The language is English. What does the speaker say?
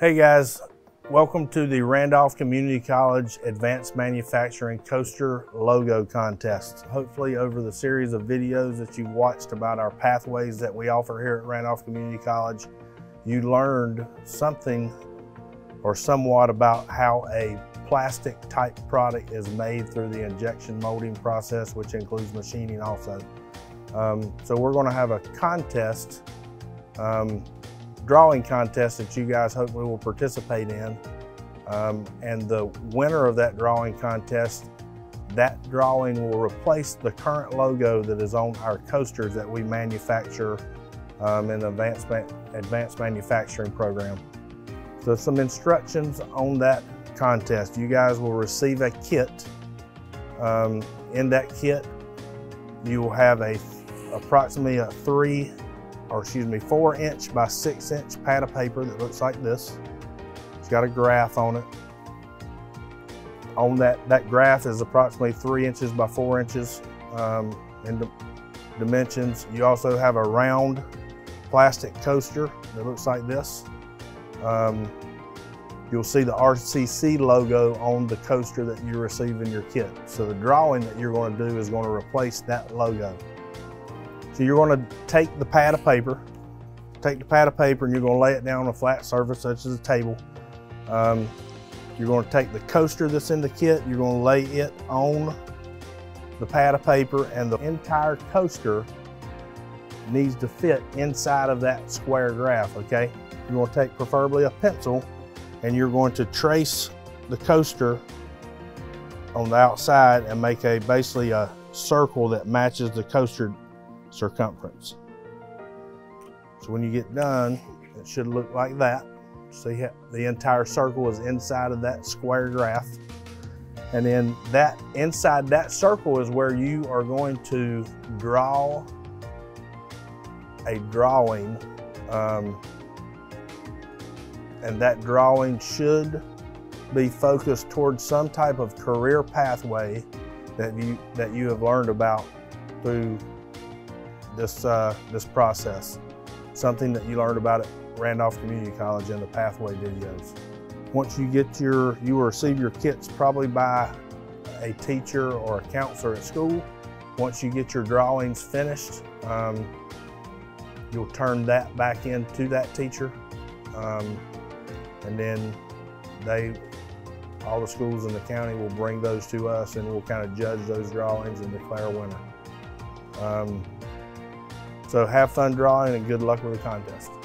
Hey guys, welcome to the Randolph Community College Advanced Manufacturing Coaster Logo Contest. Hopefully over the series of videos that you've watched about our pathways that we offer here at Randolph Community College, you learned something or somewhat about how a plastic type product is made through the injection molding process, which includes machining also. So we're going to have a contest, drawing contest that you guys hopefully will participate in. And the winner of that drawing contest, that drawing will replace the current logo that is on our coasters that we manufacture in the advanced manufacturing program. So some instructions on that contest. You guys will receive a kit. In that kit, you will have approximately a 4" by 6" pad of paper that looks like this. It's got a graph on it. On that graph is approximately 3" by 4" in the dimensions. You also have a round plastic coaster that looks like this. You'll see the RCC logo on the coaster that you receive in your kit. So the drawing that you're going to do is going to replace that logo. So you're going to take the pad of paper, and you're going to lay it down on a flat surface such as a table. You're going to take the coaster that's in the kit, you're going to lay it on the pad of paper, and the entire coaster needs to fit inside of that square graph, okay? You're going to take preferably a pencil, and you're going to trace the coaster on the outside and make basically a circle that matches the coaster circumference. So when you get done, it should look like that. See how the entire circle is inside of that square graph. And then that inside that circle is where you are going to draw a drawing. And that drawing should be focused towards some type of career pathway that you have learned about through this process, something that you learned about at Randolph Community College in the pathway videos. Once you get you will receive your kits probably by a teacher or a counselor at school. Once you get your drawings finished, you'll turn that back in to that teacher, and then all the schools in the county will bring those to us, and we'll kind of judge those drawings and declare a winner. So have fun drawing and good luck with the contest.